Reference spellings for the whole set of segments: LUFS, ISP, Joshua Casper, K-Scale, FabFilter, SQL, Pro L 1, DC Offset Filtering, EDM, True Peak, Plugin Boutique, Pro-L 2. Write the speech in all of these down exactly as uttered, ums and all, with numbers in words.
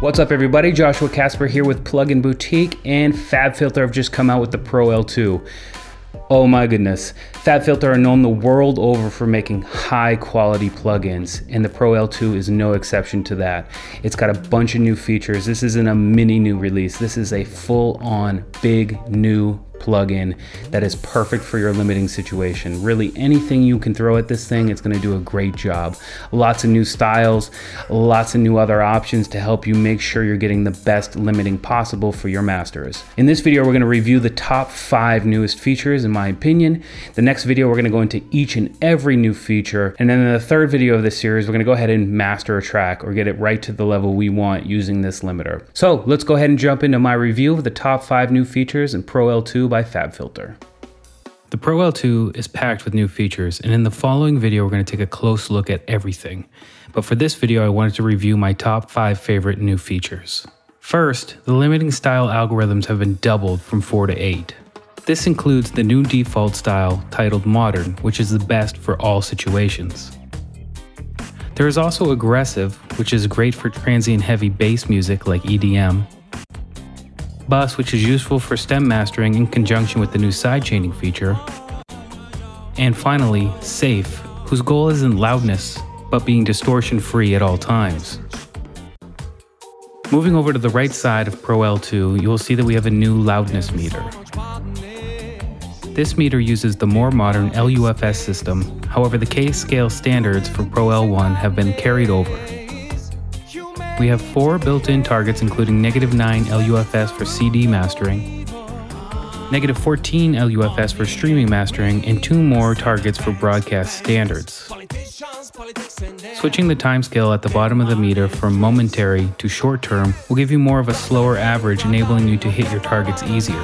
What's up everybody, Joshua Casper here with Plugin Boutique, and FabFilter have just come out with the Pro L two. Oh my goodness. FabFilter are known the world over for making high quality plugins, and the Pro L two is no exception to that. It's got a bunch of new features. This isn't a mini new release. This is a full on big new plugin that is perfect for your limiting situation. Really anything you can throw at this thing, it's going to do a great job. Lots of new styles, lots of new other options to help you make sure you're getting the best limiting possible for your masters. In this video, we're going to review the top five newest features in my opinion. The next video, we're going to go into each and every new feature. And then in the third video of this series, we're going to go ahead and master a track or get it right to the level we want using this limiter. So let's go ahead and jump into my review of the top five new features in Pro L two by FabFilter. The Pro L two is packed with new features, and in the following video, we're going to take a close look at everything. But for this video, I wanted to review my top five favorite new features. First, the limiting style algorithms have been doubled from four to eight. This includes the new default style titled Modern, which is the best for all situations. There is also Aggressive, which is great for transient heavy bass music like E D M. Bus, which is useful for stem mastering in conjunction with the new sidechaining feature. And finally, Safe, whose goal isn't loudness, but being distortion-free at all times. Moving over to the right side of Pro L two, you will see that we have a new loudness meter. This meter uses the more modern L U F S system, however the K-Scale standards for Pro L one have been carried over. We have four built-in targets, including negative nine L U F S for C D mastering, negative fourteen L U F S for streaming mastering, and two more targets for broadcast standards. Switching the timescale at the bottom of the meter from momentary to short-term will give you more of a slower average, enabling you to hit your targets easier.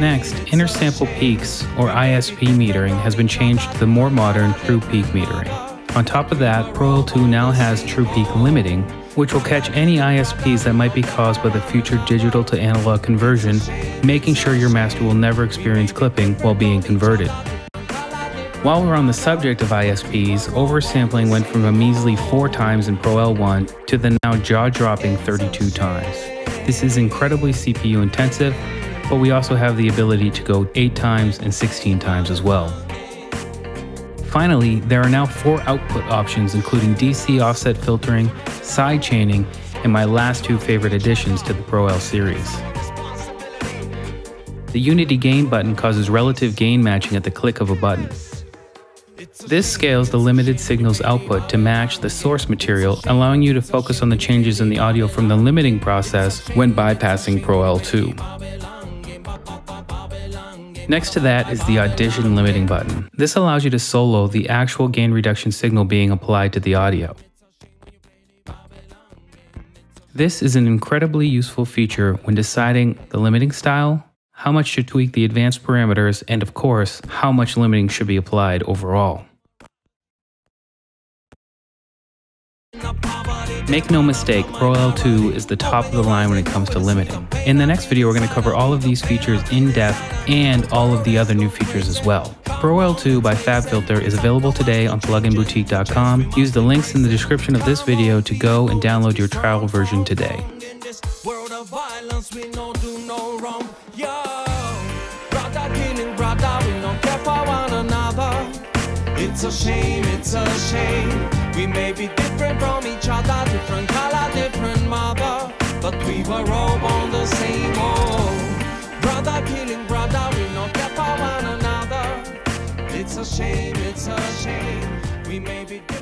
Next, inner sample peaks, or I S P metering, has been changed to the more modern True Peak metering. On top of that, Pro L two now has True Peak limiting, which will catch any I S Ps that might be caused by the future digital to analog conversion, making sure your master will never experience clipping while being converted. While we're on the subject of I S Ps, oversampling went from a measly four times in Pro L one to the now jaw-dropping thirty-two times. This is incredibly C P U intensive, but we also have the ability to go eight times and sixteen times as well. Finally, there are now four output options, including D C Offset Filtering, Sidechaining, and my last two favorite additions to the Pro L series. The Unity Gain button causes relative gain matching at the click of a button. This scales the limited signal's output to match the source material, allowing you to focus on the changes in the audio from the limiting process when bypassing Pro L two. Next to that is the Audition Limiting button. This allows you to solo the actual gain reduction signal being applied to the audio. This is an incredibly useful feature when deciding the limiting style, how much to tweak the advanced parameters, and of course, how much limiting should be applied overall. Make no mistake, Pro L two is the top of the line when it comes to limiting. In the next video, we're going to cover all of these features in depth and all of the other new features as well. Pro L two by FabFilter is available today on plugin boutique dot com. Use the links in the description of this video to go and download your trial version today. It's a shame, it's a shame. We may be different from each other, different color, different mother, but we were all born the same. Oh, brother killing brother, we no care for one another. It's a shame, it's a shame. We may be different.